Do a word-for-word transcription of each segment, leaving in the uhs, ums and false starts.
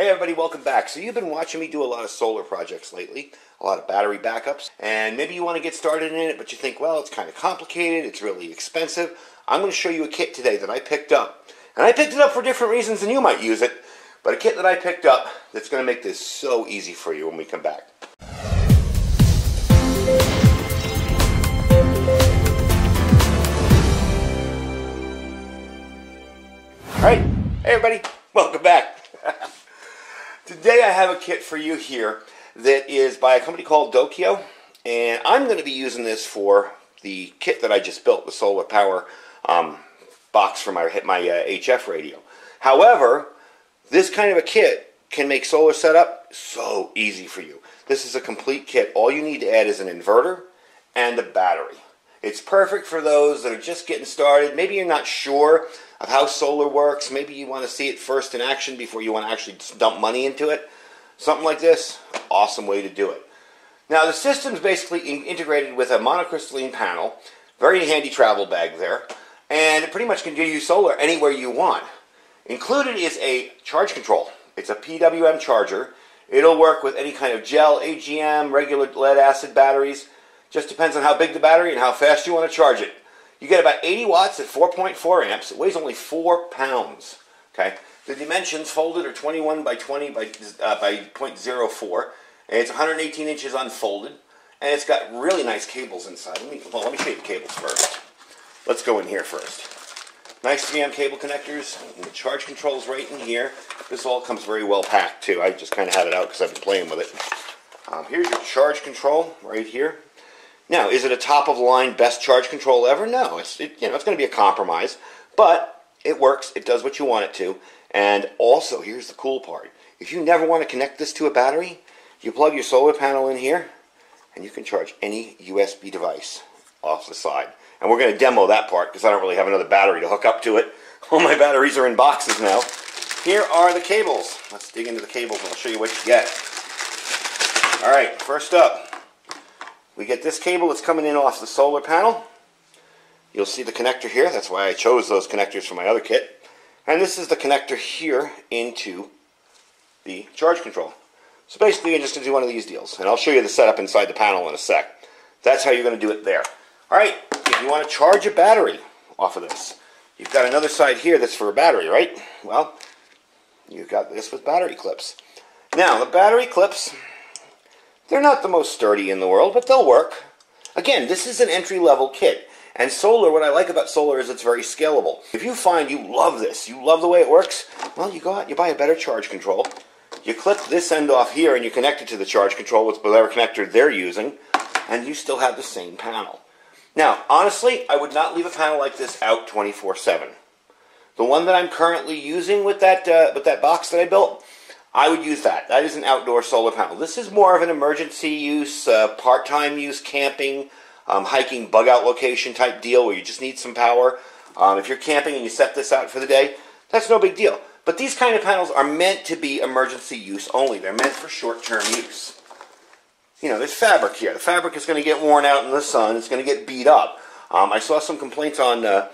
Hey everybody, welcome back. So you've been watching me do a lot of solar projects lately, a lot of battery backups, and maybe you want to get started in it, but you think, well, it's kind of complicated, it's really expensive. I'm going to show you a kit today that I picked up, and I picked it up for different reasons than you might use it, but a kit that I picked up that's going to make this so easy for you when we come back. All right, hey everybody, welcome back. Today I have a kit for you here that is by a company called Dokio, and I'm going to be using this for the kit that I just built, the solar power um, box for my, my uh, H F radio. However, this kind of a kit can make solar setup so easy for you. This is a complete kit. All you need to add is an inverter and a battery. It's perfect for those that are just getting started. Maybe you're not sure of how solar works. Maybe you want to see it first in action before you want to actually dump money into it. Something like this, awesome way to do it. Now the system's basically integrated with a monocrystalline panel, very handy travel bag there, and it pretty much can give you solar anywhere you want. Included is a charge control. It's a P W M charger. It'll work with any kind of gel, A G M, regular lead acid batteries. Just depends on how big the battery and how fast you want to charge it. You get about eighty watts at four point four amps. It weighs only four pounds. Okay? The dimensions folded are twenty-one by twenty by, uh, by point zero four. And it's one hundred eighteen inches unfolded. And it's got really nice cables inside. Let me, well, let me show you the cables first. Let's go in here first. Nice three amp cable connectors. And the charge control's right in here. This all comes very well packed, too. I just kind of had it out because I've been playing with it. Um, here's your charge control right here. Now, is it a top-of-line best charge control ever? No, it's it, you know it's going to be a compromise, but it works. It does what you want it to, and also here's the cool part: if you never want to connect this to a battery, you plug your solar panel in here, and you can charge any U S B device off the side. And we're going to demo that part because I don't really have another battery to hook up to it. All my batteries are in boxes now. Here are the cables. Let's dig into the cables and I'll show you what you get. All right, first up, we get this cable that's coming in off the solar panel. You'll see the connector here. That's why I chose those connectors for my other kit. And this is the connector here into the charge control. So basically, you're just going to do one of these deals. And I'll show you the setup inside the panel in a sec. That's how you're going to do it there. All right, if you want to charge a battery off of this, you've got another side here that's for a battery, right? Well, you've got this with battery clips. Now, the battery clips, they're not the most sturdy in the world, but they'll work. Again, this is an entry-level kit. And solar, what I like about solar is it's very scalable. If you find you love this, you love the way it works, well, you go out and you buy a better charge control. You clip this end off here and you connect it to the charge control with whatever connector they're using, and you still have the same panel. Now, honestly, I would not leave a panel like this out twenty-four seven. The one that I'm currently using with that, uh, with that box that I built, I would use that. That is an outdoor solar panel. This is more of an emergency use, uh, part-time use, camping, um, hiking, bug-out location type deal where you just need some power. Um, if you're camping and you set this out for the day, that's no big deal. But these kind of panels are meant to be emergency use only. They're meant for short-term use. You know, there's fabric here. The fabric is going to get worn out in the sun. It's going to get beat up. Um, I saw some complaints on uh,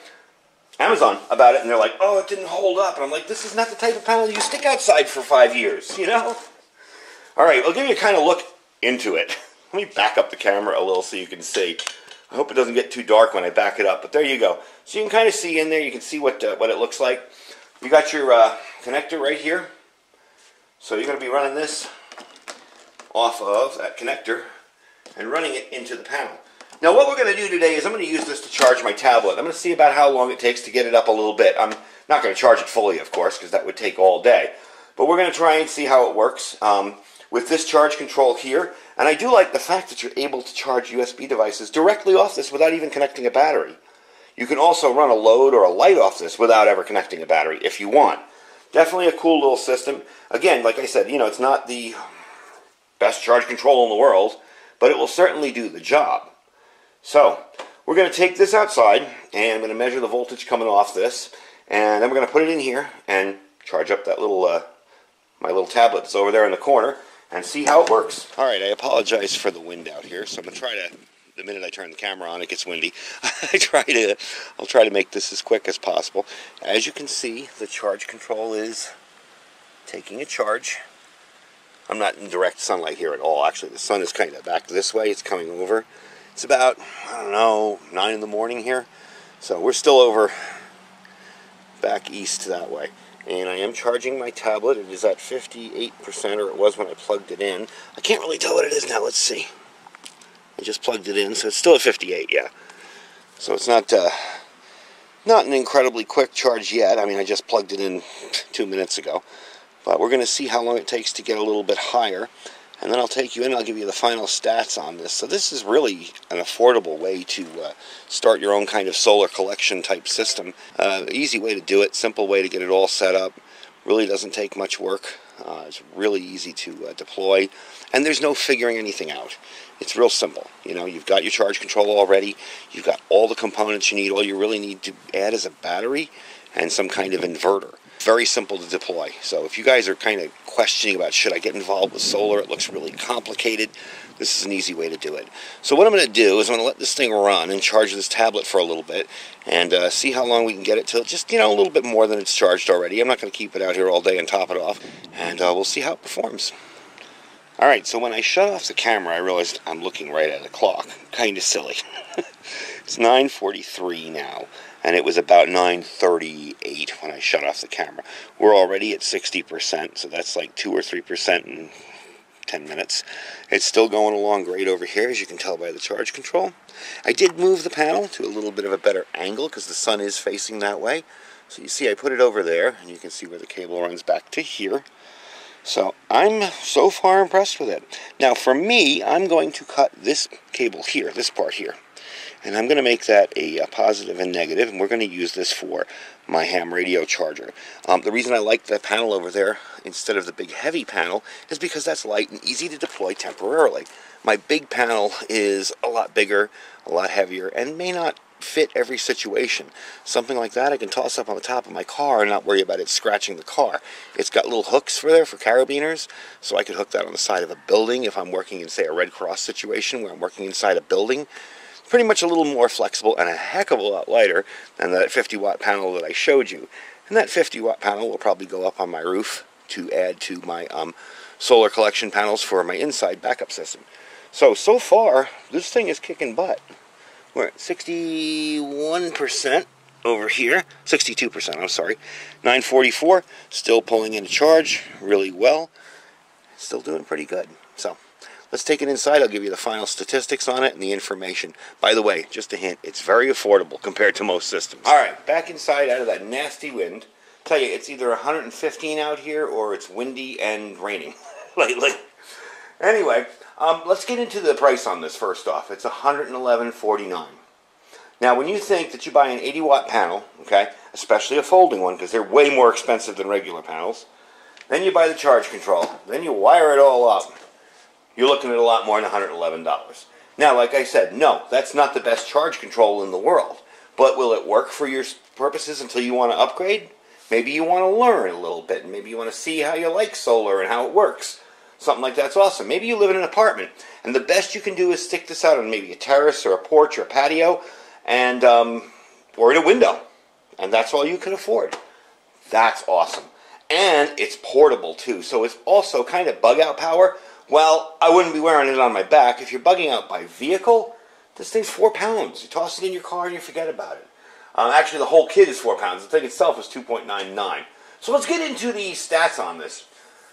Amazon about it, and they're like, oh, it didn't hold up. And I'm like, this is not the type of panel you stick outside for five years, you know? All right, I'll give you a kind of look into it. Let me back up the camera a little so you can see. I hope it doesn't get too dark when I back it up, but there you go. So you can kind of see in there, you can see what, uh, what it looks like. You got your uh, connector right here. So you're going to be running this off of that connector and running it into the panel. Now what we're going to do today is I'm going to use this to charge my tablet. I'm going to see about how long it takes to get it up a little bit. I'm not going to charge it fully, of course, because that would take all day. But we're going to try and see how it works um, with this charge control here. And I do like the fact that you're able to charge U S B devices directly off this without even connecting a battery. You can also run a load or a light off this without ever connecting a battery if you want. Definitely a cool little system. Again, like I said, you know, it's not the best charge control in the world, but it will certainly do the job. So, we're going to take this outside, and I'm going to measure the voltage coming off this, and then we're going to put it in here and charge up that little, uh, my little tablet that's over there in the corner, and see how it works. All right, I apologize for the wind out here, so I'm going to try to, the minute I turn the camera on, it gets windy. I try to, I'll try to make this as quick as possible. As you can see, the charge control is taking a charge. I'm not in direct sunlight here at all. Actually, the sun is kind of back this way. It's coming over. It's about, I don't know, nine in the morning here. So we're still over back east that way. And I am charging my tablet. It is at fifty-eight percent, or it was when I plugged it in. I can't really tell what it is now. Let's see. I just plugged it in, so it's still at fifty-eight, yeah. So it's not uh, not an incredibly quick charge yet. I mean, I just plugged it in two minutes ago. But we're going to see how long it takes to get a little bit higher. And then I'll take you in and I'll give you the final stats on this. So this is really an affordable way to uh, start your own kind of solar collection type system. Uh, easy way to do it, simple way to get it all set up. Really doesn't take much work. Uh, it's really easy to uh, deploy. And there's no figuring anything out. It's real simple. You know, you've got your charge control already. You've got all the components you need. All you really need to add is a battery and some kind of inverter. Very simple to deploy. So if you guys are kind of questioning about, should I get involved with solar? It looks really complicated. This is an easy way to do it. So what I'm going to do is I'm going to let this thing run and charge this tablet for a little bit and uh, see how long we can get it till just, you know, a little bit more than it's charged already. I'm not going to keep it out here all day and top it off, and uh, we'll see how it performs. All right, so when I shut off the camera, I realized I'm looking right at the clock. Kind of silly. It's nine forty-three now, and it was about nine thirty-eight when I shut off the camera. We're already at sixty percent, so that's like two or three percent in ten minutes. It's still going along great over here, as you can tell by the charge control. I did move the panel to a little bit of a better angle because the sun is facing that way. So you see I put it over there, and you can see where the cable runs back to here. So I'm so far impressed with it. Now for me, I'm going to cut this cable here, this part here, and I'm going to make that a, a positive and negative, and we're going to use this for my ham radio charger. Um, the reason I like that panel over there instead of the big heavy panel is because that's light and easy to deploy temporarily. My big panel is a lot bigger, a lot heavier, and may not fit every situation. Something like that I can toss up on the top of my car and not worry about it scratching the car. It's got little hooks for there for carabiners, so I could hook that on the side of a building if I'm working in, say, a Red Cross situation where I'm working inside a building. Pretty much a little more flexible and a heck of a lot lighter than that fifty watt panel that I showed you. And that fifty watt panel will probably go up on my roof to add to my um, solar collection panels for my inside backup system. So, so far, this thing is kicking butt. We're at sixty-one percent over here, sixty-two percent, I'm sorry. nine forty-four, still pulling in a charge really well. Still doing pretty good. So let's take it inside. I'll give you the final statistics on it and the information. By the way, just a hint, it's very affordable compared to most systems. All right, back inside out of that nasty wind. I tell you, it's either one hundred fifteen out here or it's windy and raining lately. Anyway, um, let's get into the price on this first off. It's one hundred eleven forty-nine. Now, when you think that you buy an eighty watt panel, okay, especially a folding one because they're way more expensive than regular panels, then you buy the charge control, then you wire it all up, you're looking at a lot more than one hundred eleven dollars. Now, like I said, no, that's not the best charge control in the world, but will it work for your purposes until you want to upgrade? Maybe you want to learn a little bit, and maybe you want to see how you like solar and how it works. Something like that's awesome. Maybe you live in an apartment, and the best you can do is stick this out on maybe a terrace or a porch or a patio, and um, or in a window, and that's all you can afford. That's awesome, and it's portable too, so it's also kind of bug out power. Well, I wouldn't be wearing it on my back. If you're bugging out by vehicle, this thing's four pounds. You toss it in your car and you forget about it. Um, actually, the whole kit is four pounds. The thing itself is two point nine nine. So let's get into the stats on this.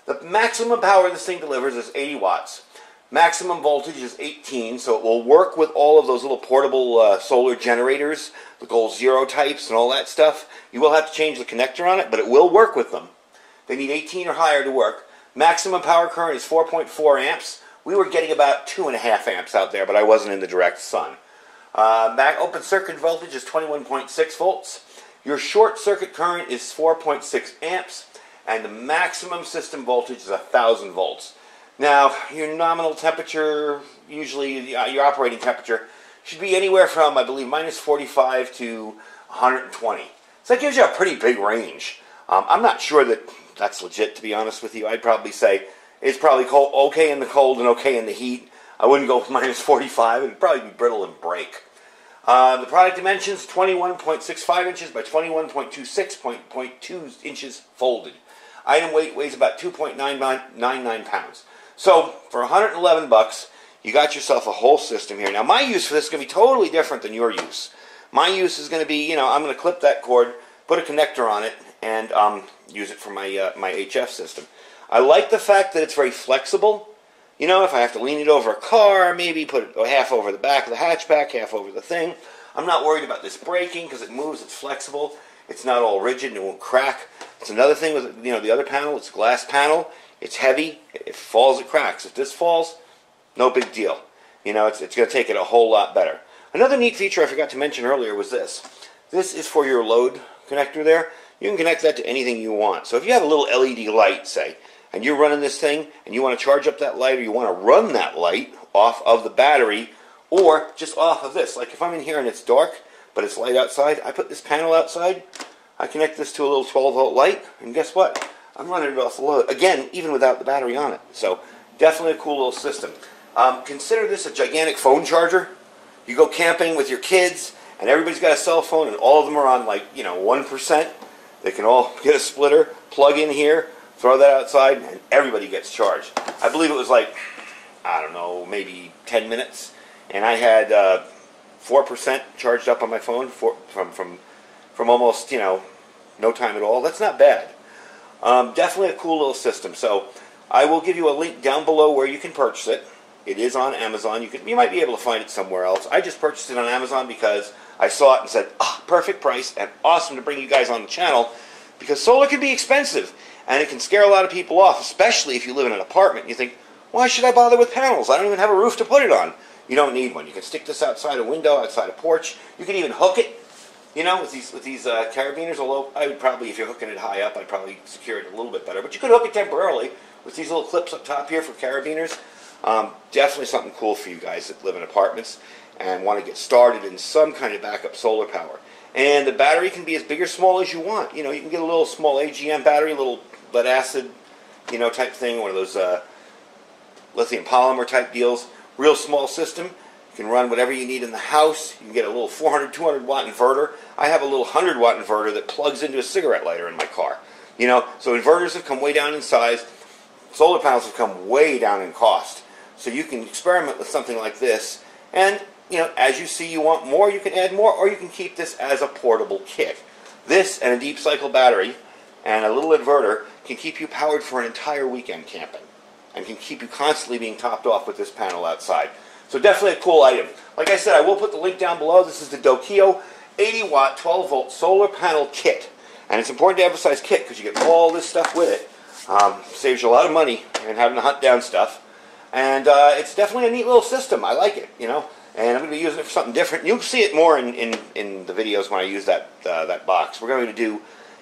The maximum power this thing delivers is eighty watts. Maximum voltage is eighteen, so it will work with all of those little portable uh, solar generators, the Goal Zero types and all that stuff. You will have to change the connector on it, but it will work with them. They need eighteen or higher to work. Maximum power current is four point four amps. We were getting about two point five amps out there, but I wasn't in the direct sun. Uh, open circuit voltage is twenty-one point six volts. Your short circuit current is four point six amps. And the maximum system voltage is one thousand volts. Now, your nominal temperature, usually your operating temperature, should be anywhere from, I believe, minus forty-five to one hundred twenty. So that gives you a pretty big range. Um, I'm not sure that that's legit, to be honest with you. I'd probably say it's probably cold, okay in the cold and okay in the heat. I wouldn't go with minus forty-five. It would probably be brittle and break. Uh, the product dimensions, twenty-one point six five inches by twenty-one point two six inches folded. Item weight weighs about two point nine nine nine pounds. So for one hundred eleven bucks, you got yourself a whole system here. Now my use for this is going to be totally different than your use. My use is going to be, you know, I'm going to clip that cord, put a connector on it, and um, use it for my, uh, my H F system. I like the fact that it's very flexible. You know, if I have to lean it over a car, maybe put it half over the back of the hatchback, half over the thing. I'm not worried about this breaking because it moves, it's flexible. It's not all rigid and it won't crack. It's another thing with, you know, the other panel, it's a glass panel. It's heavy. If it falls, it cracks. If this falls, no big deal. You know, it's, it's going to take it a whole lot better. Another neat feature I forgot to mention earlier was this. This is for your load connector there. You can connect that to anything you want. So if you have a little L E D light, say, and you're running this thing, and you want to charge up that light, or you want to run that light off of the battery, or just off of this. Like if I'm in here and it's dark, but it's light outside, I put this panel outside, I connect this to a little twelve volt light, and guess what? I'm running it off the load, again, even without the battery on it. So definitely a cool little system. Um, consider this a gigantic phone charger. You go camping with your kids, and everybody's got a cell phone, and all of them are on like, you know, one percent. They can all get a splitter, plug in here, throw that outside, and everybody gets charged. I believe it was like, I don't know, maybe ten minutes, and I had uh, four percent charged up on my phone for, from, from, from almost, you know, no time at all. That's not bad. Um, definitely a cool little system. So I will give you a link down below where you can purchase it. It is on Amazon. You, can, you might be able to find it somewhere else. I just purchased it on Amazon because I saw it and said, ah, perfect price and awesome to bring you guys on the channel because solar can be expensive. And it can scare a lot of people off, especially if you live in an apartment. You think, why should I bother with panels? I don't even have a roof to put it on. You don't need one. You can stick this outside a window, outside a porch. You can even hook it, you know, with these with these uh, carabiners. Although I would probably, if you're hooking it high up, I'd probably secure it a little bit better. But you could hook it temporarily with these little clips up top here for carabiners. Um, definitely something cool for you guys that live in apartments and want to get started in some kind of backup solar power. And the battery can be as big or small as you want. You know, you can get a little small A G M battery, a little lead acid, you know, type thing, one of those uh, lithium polymer type deals. Real small system. You can run whatever you need in the house. You can get a little four hundred, two hundred watt inverter. I have a little one hundred watt inverter that plugs into a cigarette lighter in my car. You know, so inverters have come way down in size. Solar panels have come way down in cost. So you can experiment with something like this. And you know, as you see you want more, you can add more, or you can keep this as a portable kit. This and a deep cycle battery and a little inverter can keep you powered for an entire weekend camping and can keep you constantly being topped off with this panel outside. So definitely a cool item. Like I said, I will put the link down below. This is the Dokio eighty watt twelve volt solar panel kit. And it's important to emphasize kit because you get all this stuff with it. Um, saves you a lot of money and having to hunt down stuff. And uh, it's definitely a neat little system. I like it, you know. And I'm going to be using it for something different. You'll see it more in, in, in the videos when I use that uh, that box. We're going to do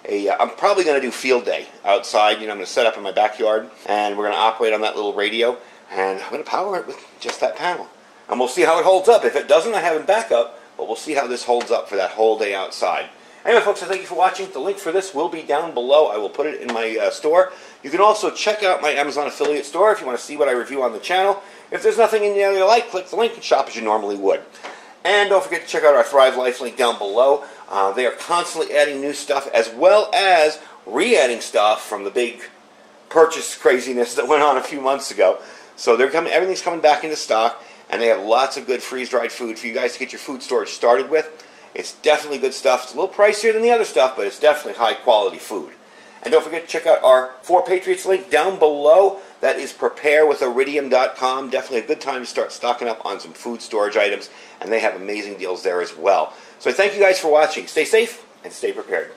a, uh, I'm probably going to do field day outside. You know, I'm going to set up in my backyard. And we're going to operate on that little radio. And I'm going to power it with just that panel. And we'll see how it holds up. If it doesn't, I have it back up. But we'll see how this holds up for that whole day outside. Anyway, folks, I thank you for watching. The link for this will be down below. I will put it in my uh, store. You can also check out my Amazon affiliate store if you want to see what I review on the channel. If there's nothing in there you like, click the link and shop as you normally would. And don't forget to check out our Thrive Life link down below. Uh, they are constantly adding new stuff as well as re-adding stuff from the big purchase craziness that went on a few months ago. So they're coming, everything's coming back into stock, and they have lots of good freeze-dried food for you guys to get your food storage started with. It's definitely good stuff. It's a little pricier than the other stuff, but it's definitely high-quality food. And don't forget to check out our four Patriots link down below. That is prepare with iridium dot com. Definitely a good time to start stocking up on some food storage items, and they have amazing deals there as well. So I thank you guys for watching. Stay safe and stay prepared.